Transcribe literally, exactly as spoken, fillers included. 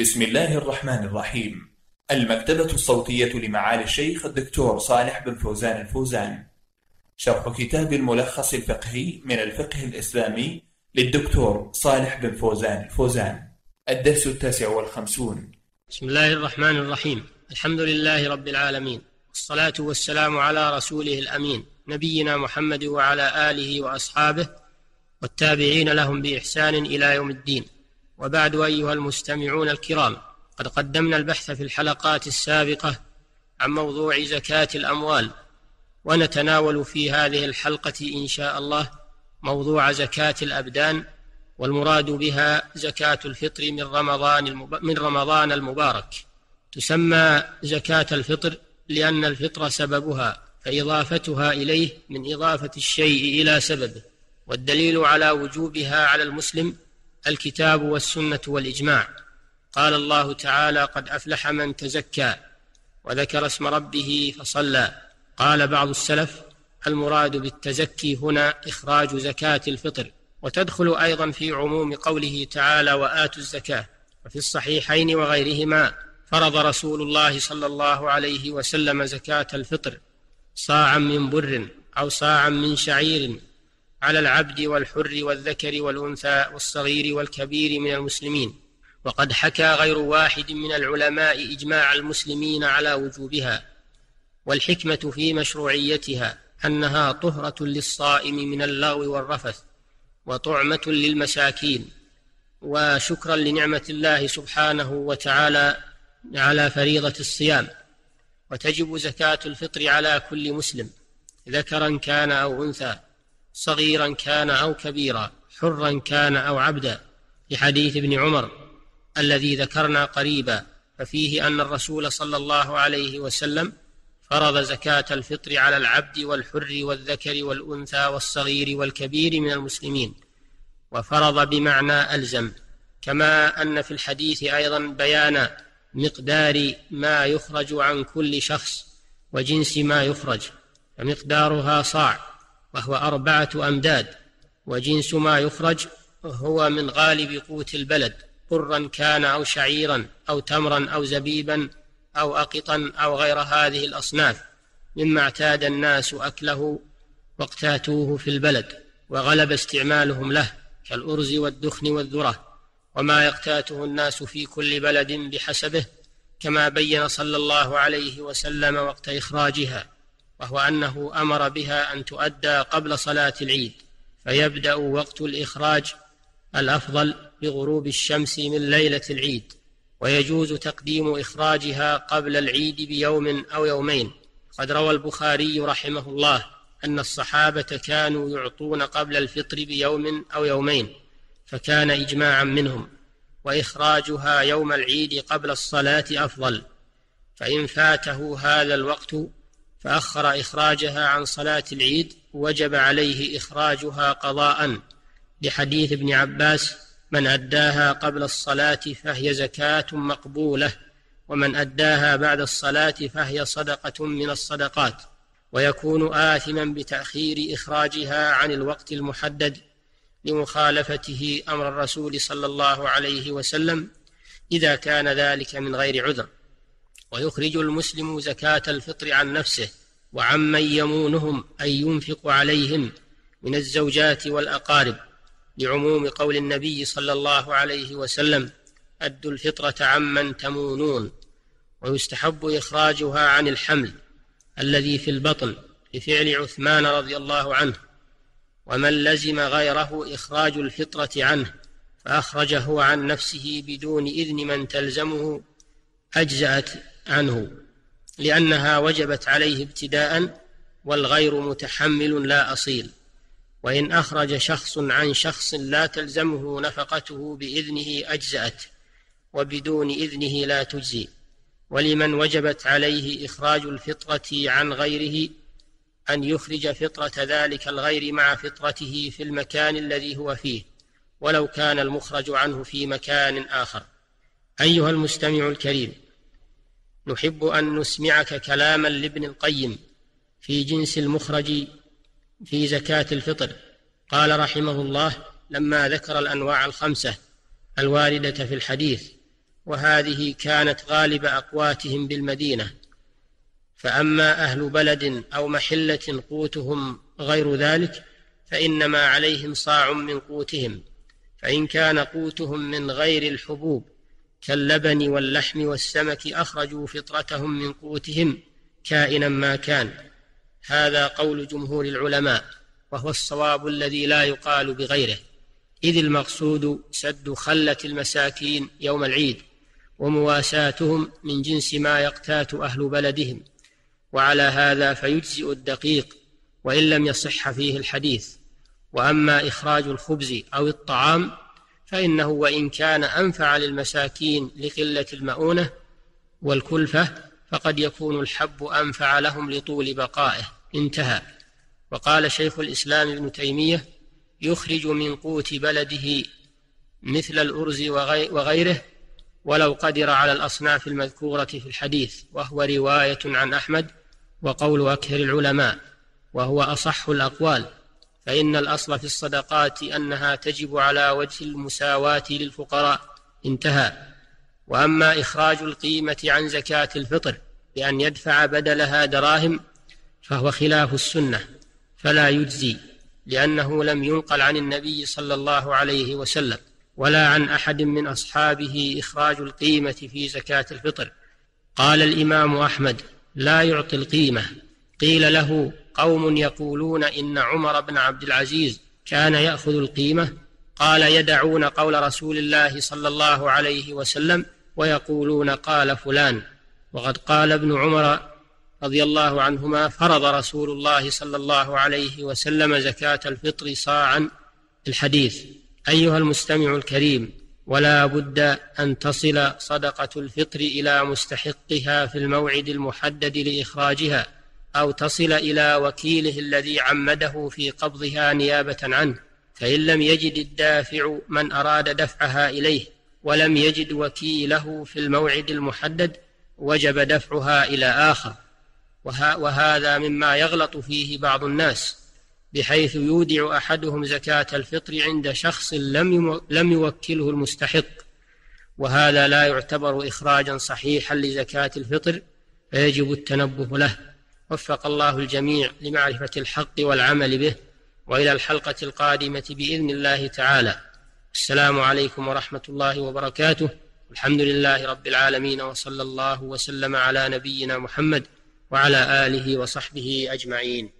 بسم الله الرحمن الرحيم. المكتبة الصوتية لمعالي الشيخ الدكتور صالح بن فوزان الفوزان، شرح كتاب الملخص الفقهي من الفقه الإسلامي للدكتور صالح بن فوزان الفوزان، الدرس التاسع والخمسون. بسم الله الرحمن الرحيم. الحمد لله رب العالمين، والصلاة والسلام على رسوله الأمين، نبينا محمد وعلى آله وأصحابه والتابعين لهم بإحسان إلى يوم الدين. وبعد، أيها المستمعون الكرام، قد قدمنا البحث في الحلقات السابقة عن موضوع زكاة الأموال، ونتناول في هذه الحلقة إن شاء الله موضوع زكاة الأبدان، والمراد بها زكاة الفطر من رمضان من رمضان المبارك. تسمى زكاة الفطر لأن الفطر سببها، فإضافتها إليه من إضافة الشيء إلى سببه. والدليل على وجوبها على المسلم الكتاب والسنة والإجماع. قال الله تعالى: قد أفلح من تزكى وذكر اسم ربه فصلى. قال بعض السلف: المراد بالتزكي هنا إخراج زكاة الفطر. وتدخل أيضا في عموم قوله تعالى: وآتوا الزكاة. وفي الصحيحين وغيرهما فرض رسول الله صلى الله عليه وسلم زكاة الفطر صاعا من بر أو صاعا من شعير على العبد والحر والذكر والأنثى والصغير والكبير من المسلمين. وقد حكى غير واحد من العلماء إجماع المسلمين على وجوبها. والحكمة في مشروعيتها أنها طهرة للصائم من اللغو والرفث، وطعمة للمساكين، وشكرا لنعمة الله سبحانه وتعالى على فريضة الصيام. وتجب زكاة الفطر على كل مسلم، ذكرا كان أو أنثى، صغيرا كان أو كبيرا، حرا كان أو عبدا، في حديث ابن عمر الذي ذكرنا قريبا. ففيه أن الرسول صلى الله عليه وسلم فرض زكاة الفطر على العبد والحر والذكر والأنثى والصغير والكبير من المسلمين، وفرض بمعنى ألزم. كما أن في الحديث أيضا بيان مقدار ما يخرج عن كل شخص وجنس ما يخرج، فمقدارها صاع وهو أربعة أمداد، وجنس ما يخرج هو من غالب قوت البلد، برا كان أو شعيرا أو تمرا أو زبيبا أو أقطا أو غير هذه الأصناف مما اعتاد الناس أكله واقتاتوه في البلد وغلب استعمالهم له، كالأرز والدخن والذرة وما يقتاته الناس في كل بلد بحسبه، كما بين صلى الله عليه وسلم وقت إخراجها، وهو أنه أمر بها أن تؤدى قبل صلاة العيد، فيبدأ وقت الإخراج الأفضل بغروب الشمس من ليلة العيد. ويجوز تقديم إخراجها قبل العيد بيوم أو يومين. قد روى البخاري رحمه الله أن الصحابة كانوا يعطون قبل الفطر بيوم أو يومين، فكان إجماعا منهم. وإخراجها يوم العيد قبل الصلاة أفضل، فإن فاته هذا الوقت فأخر إخراجها عن صلاة العيد وجب عليه إخراجها قضاء، لحديث ابن عباس: من أداها قبل الصلاة فهي زكاة مقبولة، ومن أداها بعد الصلاة فهي صدقة من الصدقات. ويكون آثما بتأخير إخراجها عن الوقت المحدد لمخالفته أمر الرسول صلى الله عليه وسلم إذا كان ذلك من غير عذر. ويخرج المسلم زكاة الفطر عن نفسه وعمن يمونهم، أي ينفق عليهم من الزوجات والأقارب، لعموم قول النبي صلى الله عليه وسلم: أدوا الفطرة عمن تمونون. ويستحب إخراجها عن الحمل الذي في البطن، لفعل عثمان رضي الله عنه: ومن لزم غيره إخراج الفطرة عنه فأخرجه عن نفسه بدون إذن من تلزمه أجزأت عنه، لأنها وجبت عليه ابتداء، والغير متحمل لا أصيل. وإن أخرج شخص عن شخص لا تلزمه نفقته بإذنه أجزأت، وبدون إذنه لا تجزي. ولمن وجبت عليه إخراج الفطرة عن غيره أن يخرج فطرة ذلك الغير مع فطرته في المكان الذي هو فيه، ولو كان المخرج عنه في مكان آخر. أيها المستمع الكريم، نحب أن نسمعك كلاما لابن القيم في جنس المخرج في زكاة الفطر. قال رحمه الله لما ذكر الأنواع الخمسة الواردة في الحديث: وهذه كانت غالب أقواتهم بالمدينة، فأما أهل بلد أو محلة قوتهم غير ذلك فإنما عليهم صاع من قوتهم، فإن كان قوتهم من غير الحبوب كاللبن واللحم والسمك أخرجوا فطرتهم من قوتهم كائنا ما كان. هذا قول جمهور العلماء، وهو الصواب الذي لا يقال بغيره، إذ المقصود سد خلة المساكين يوم العيد ومواساتهم من جنس ما يقتات أهل بلدهم. وعلى هذا فيجزئ الدقيق وإن لم يصح فيه الحديث. وأما إخراج الخبز أو الطعام فإنه وإن كان أنفع للمساكين لقلة المؤونة والكلفة فقد يكون الحب أنفع لهم لطول بقائه. انتهى. وقال شيخ الإسلام ابن تيمية: يخرج من قوت بلده مثل الأرز وغيره ولو قدر على الأصناف المذكورة في الحديث، وهو رواية عن أحمد وقول أكثر العلماء، وهو أصح الأقوال، فإن الأصل في الصدقات أنها تجب على وجه المساواة للفقراء. انتهى. وأما إخراج القيمة عن زكاة الفطر بأن يدفع بدلها دراهم فهو خلاف السنة فلا يجزي، لأنه لم ينقل عن النبي صلى الله عليه وسلم ولا عن أحد من أصحابه إخراج القيمة في زكاة الفطر. قال الإمام أحمد: لا يعطي القيمة. قيل له: قوم يقولون إن عمر بن عبد العزيز كان يأخذ القيمة. قال: يدعون قول رسول الله صلى الله عليه وسلم ويقولون قال فلان، وقد قال ابن عمر رضي الله عنهما: فرض رسول الله صلى الله عليه وسلم زكاة الفطر صاعا. الحديث. أيها المستمع الكريم، ولا بد أن تصل صدقة الفطر إلى مستحقها في الموعد المحدد لإخراجها، أو تصل إلى وكيله الذي عمده في قبضها نيابة عنه، فإن لم يجد الدافع من أراد دفعها إليه ولم يجد وكيله في الموعد المحدد وجب دفعها إلى آخر. وهذا مما يغلط فيه بعض الناس، بحيث يودع أحدهم زكاة الفطر عند شخص لم يوكله المستحق، وهذا لا يعتبر إخراجا صحيحا لزكاة الفطر، فيجب التنبه له. وفق الله الجميع لمعرفة الحق والعمل به. وإلى الحلقة القادمة بإذن الله تعالى. السلام عليكم ورحمة الله وبركاته. الحمد لله رب العالمين، وصلى الله وسلم على نبينا محمد وعلى آله وصحبه أجمعين.